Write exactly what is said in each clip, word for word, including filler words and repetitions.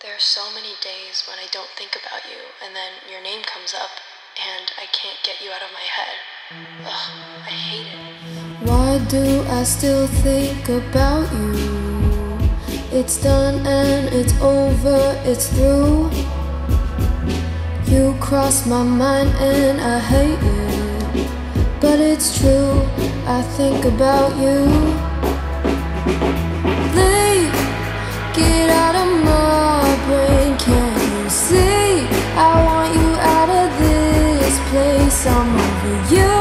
There are so many days when I don't think about you, and then your name comes up, and I can't get you out of my head. Ugh, I hate it. Why do I still think about you? It's done and it's over, it's through. You cross my mind and I hate it, but it's true, I think about you. Leave, get out of my brain, can't you see? I want you out of this place, I'm over you.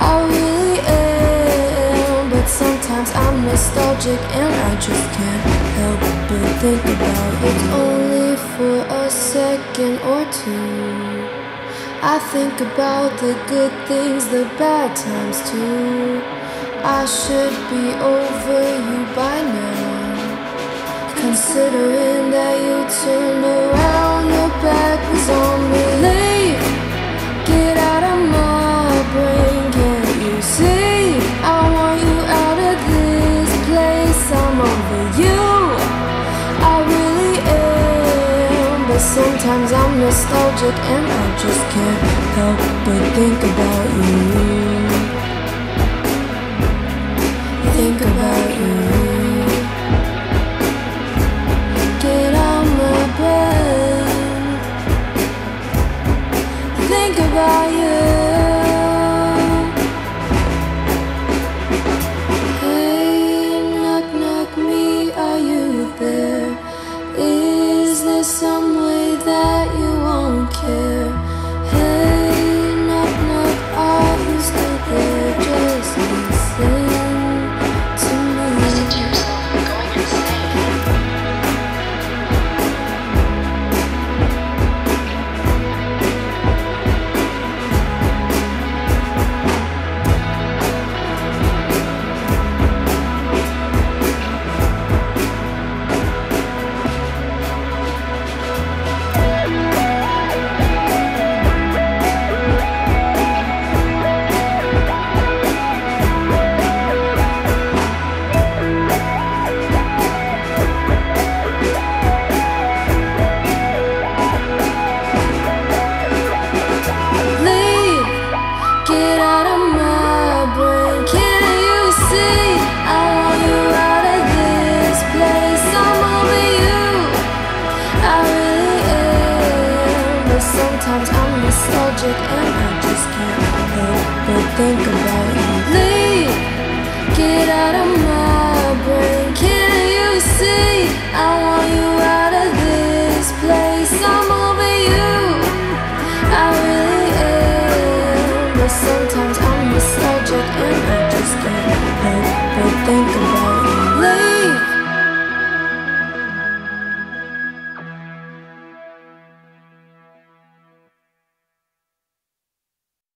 I really am, but sometimes I'm nostalgic and I just can't help but think about you. It's only for a second or two, I think about the good things, the bad times too. I should be over you by now, considering that you turned around, your back was on me. Leave, get out of my brain, can't you see? I want you out of this place, I'm over you. I really am, but sometimes I'm nostalgic and I just can't help but think about you. Think about you. Get out my brain. Think about you. Hey, knock knock me, are you there? Is there some way that you won't care? Hey, knock knock, are you still there? Just listen. Think about you. Leave, get out of my brain, can't you see? I want you out of this place, I'm over you. I really am, but sometimes I